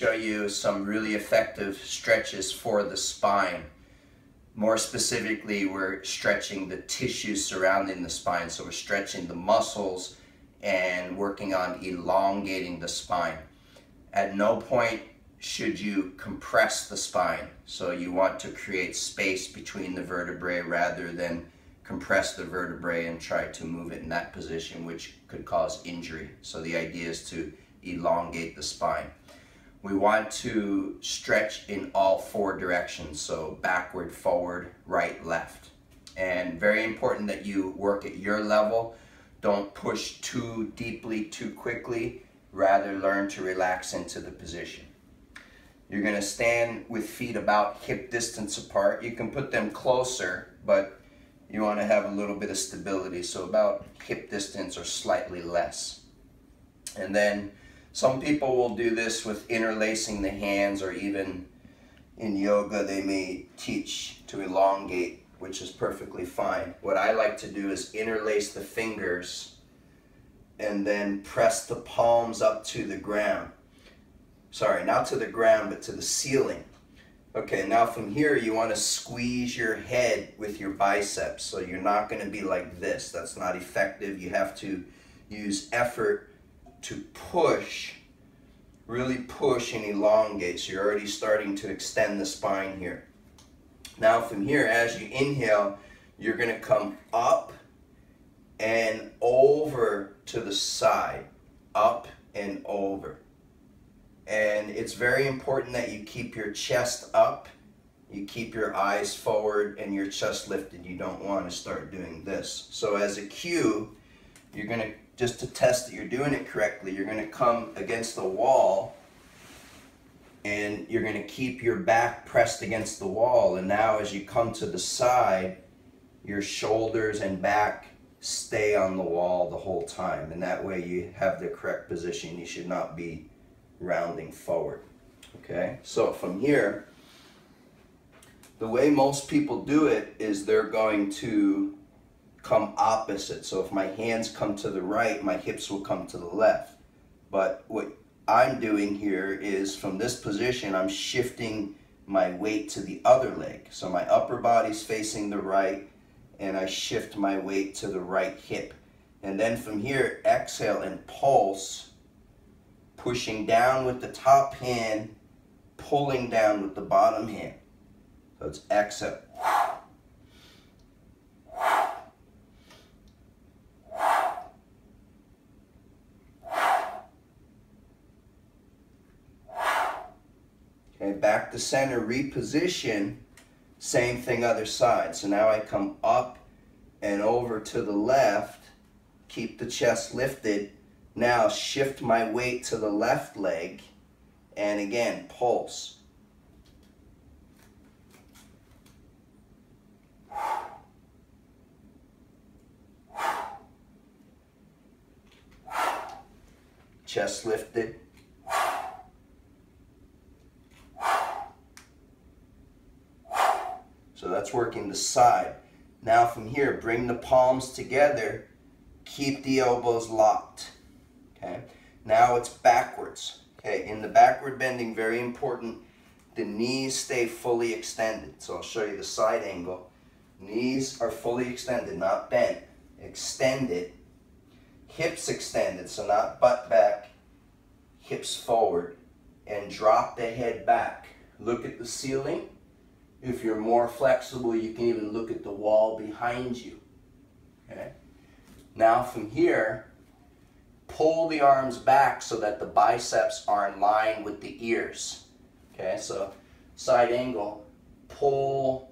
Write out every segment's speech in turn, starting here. Show you some really effective stretches for the spine. More specifically, we're stretching the tissue surrounding the spine. So we're stretching the muscles and working on elongating the spine. At no point should you compress the spine. So you want to create space between the vertebrae rather than compress the vertebrae and try to move it in that position, which could cause injury. So the idea is to elongate the spine. We want to stretch in all four directions, so backward, forward, right, left. And very important that you work at your level. Don't push too deeply, too quickly. Rather, learn to relax into the position. You're going to stand with feet about hip distance apart. You can put them closer, but you want to have a little bit of stability, so about hip distance or slightly less. And then some people will do this with interlacing the hands, or even in yoga they may teach to elongate, which is perfectly fine. What I like to do is interlace the fingers and then press the palms up to the ground. Sorry, not to the ground, but to the ceiling. Okay, now from here you want to squeeze your head with your biceps, so you're not going to be like this. That's not effective. You have to use effort to push, really push and elongate. So you're already starting to extend the spine here. Now from here, as you inhale, you're gonna come up and over to the side, up and over. And it's very important that you keep your chest up, you keep your eyes forward and your chest lifted. You don't wanna start doing this. So as a cue, you're gonna, just to test that you're doing it correctly, you're gonna come against the wall and you're gonna keep your back pressed against the wall. And now as you come to the side, your shoulders and back stay on the wall the whole time. And that way you have the correct position. You should not be rounding forward, okay? So from here, the way most people do it is they're going to come opposite. So if my hands come to the right, my hips will come to the left. But what I'm doing here is from this position, I'm shifting my weight to the other leg. So my upper body's facing the right and I shift my weight to the right hip. And then from here, exhale and pulse, pushing down with the top hand, pulling down with the bottom hand. So it's exhale. Back to center, reposition, same thing other side. So now I come up and over to the left, keep the chest lifted. Now shift my weight to the left leg and again pulse. Chest lifted. So that's working the side. Now from here, bring the palms together, keep the elbows locked, okay? Now it's backwards, okay? In the backward bending, very important, the knees stay fully extended. So I'll show you the side angle. Knees are fully extended, not bent, extended. Hips extended, so not butt back, hips forward, and drop the head back. Look at the ceiling. If you're more flexible, you can even look at the wall behind you, okay? Now from here, pull the arms back so that the biceps are in line with the ears, okay? So side angle, pull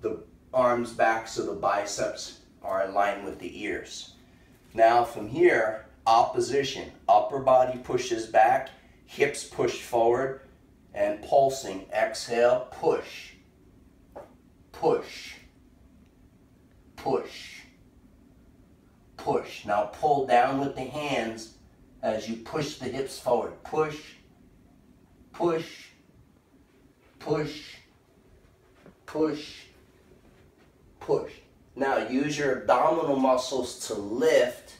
the arms back so the biceps are in line with the ears. Now from here, opposition, upper body pushes back, hips push forward, and pulsing, exhale, push. Push, push, push. Now pull down with the hands as you push the hips forward. Push, push, push, push, push. Now use your abdominal muscles to lift,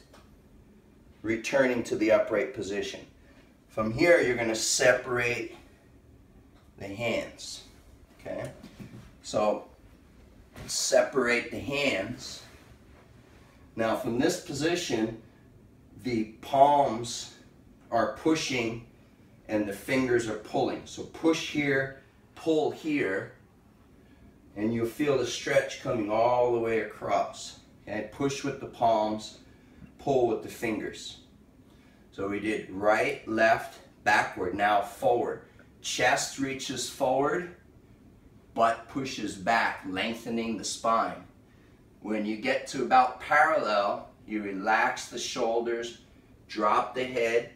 returning to the upright position. From here, you're going to separate the hands, okay? So, separate the hands. Now, from this position, the palms are pushing and the fingers are pulling. So, push here, pull here, and you'll feel the stretch coming all the way across. Okay? Push with the palms, pull with the fingers. So we did right, left, backward, now forward. Chest reaches forward, butt pushes back, lengthening the spine. When you get to about parallel, you relax the shoulders, drop the head,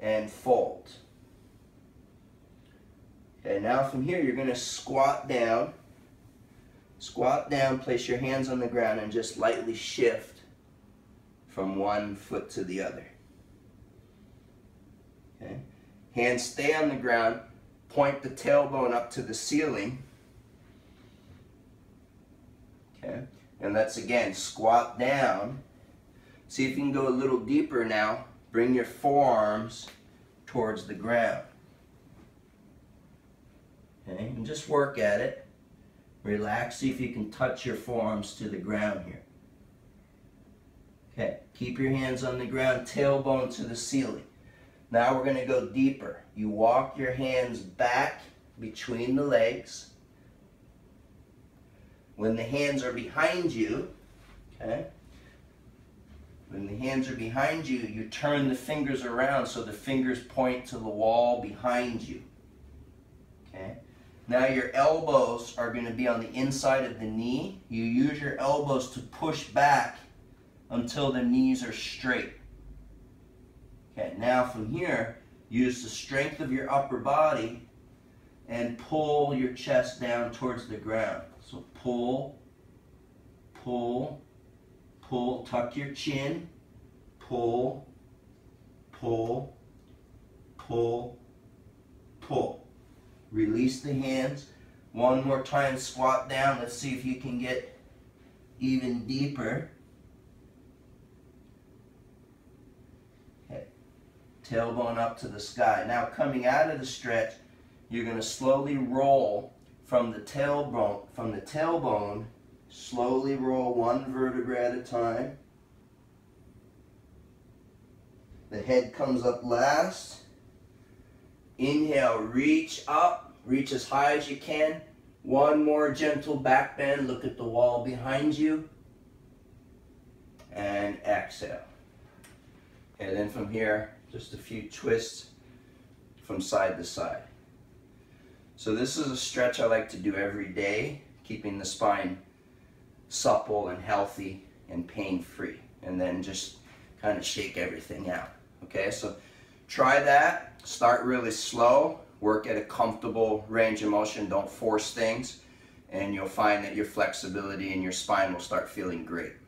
and fold. Okay, now from here, you're gonna squat down. Squat down, place your hands on the ground, and just lightly shift from one foot to the other. Okay. Hands stay on the ground, point the tailbone up to the ceiling. Okay. And let's again squat down. See if you can go a little deeper now. Bring your forearms towards the ground. Okay. And just work at it. Relax, see if you can touch your forearms to the ground here. Okay, keep your hands on the ground, tailbone to the ceiling. Now we're going to go deeper. You walk your hands back between the legs. When the hands are behind you, okay, when the hands are behind you, you turn the fingers around so the fingers point to the wall behind you. Okay, now your elbows are going to be on the inside of the knee. You use your elbows to push back until the knees are straight. Okay, now from here, use the strength of your upper body and pull your chest down towards the ground. So pull, pull, pull, tuck your chin, pull, pull, pull, pull. Release the hands. One more time, squat down. Let's see if you can get even deeper. Tailbone up to the sky. Now coming out of the stretch, you're going to slowly roll from the tailbone, slowly roll one vertebra at a time. The head comes up last. Inhale, reach up, reach as high as you can. One more gentle back bend, look at the wall behind you. And exhale. And then from here, just a few twists from side to side. So this is a stretch I like to do every day, keeping the spine supple and healthy and pain-free. And then just kind of shake everything out. Okay, so try that. Start really slow. Work at a comfortable range of motion. Don't force things. And you'll find that your flexibility and your spine will start feeling great.